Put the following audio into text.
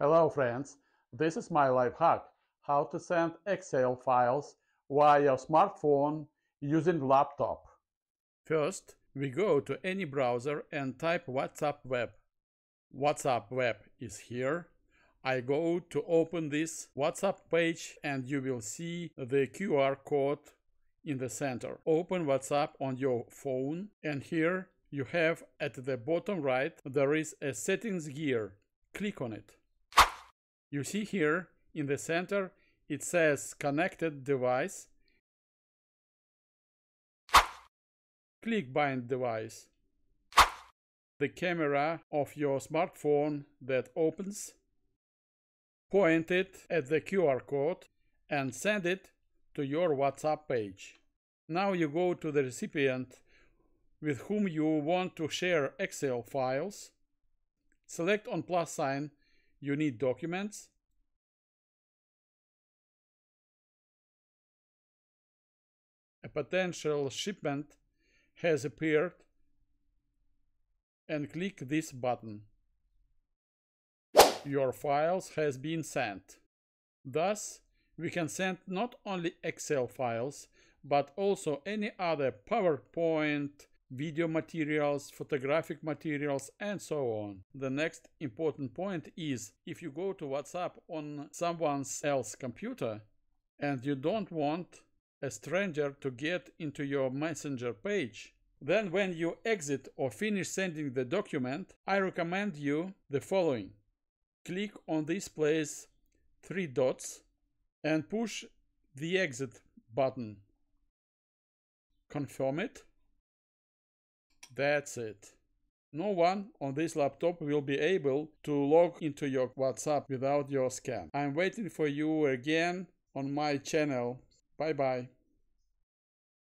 Hello friends, this is my life hack, how to send Excel files via smartphone using laptop. First, we go to any browser and type WhatsApp Web. WhatsApp Web is here. I go to open this WhatsApp page and you will see the QR code in the center. Open WhatsApp on your phone and here you have at the bottom right there is a settings gear. Click on it. You see here, in the center, it says Connected Device. Click Bind Device. The camera of your smartphone that opens. Point it at the QR code and send it to your WhatsApp page. Now you go to the recipient with whom you want to share Excel files. Select on plus sign. You need documents. A potential shipment has appeared and click this button. Your files has been sent. Thus, we can send not only Excel files, but also any other PowerPoint, video materials, photographic materials, and so on. The next important point is, if you go to WhatsApp on someone else's computer and you don't want a stranger to get into your messenger page, then when you exit or finish sending the document, I recommend you the following. Click on this place, 3 dots, and push the exit button. Confirm it. That's it. No one on this laptop will be able to log into your WhatsApp without your scan. I'm waiting for you again on my channel. Bye bye.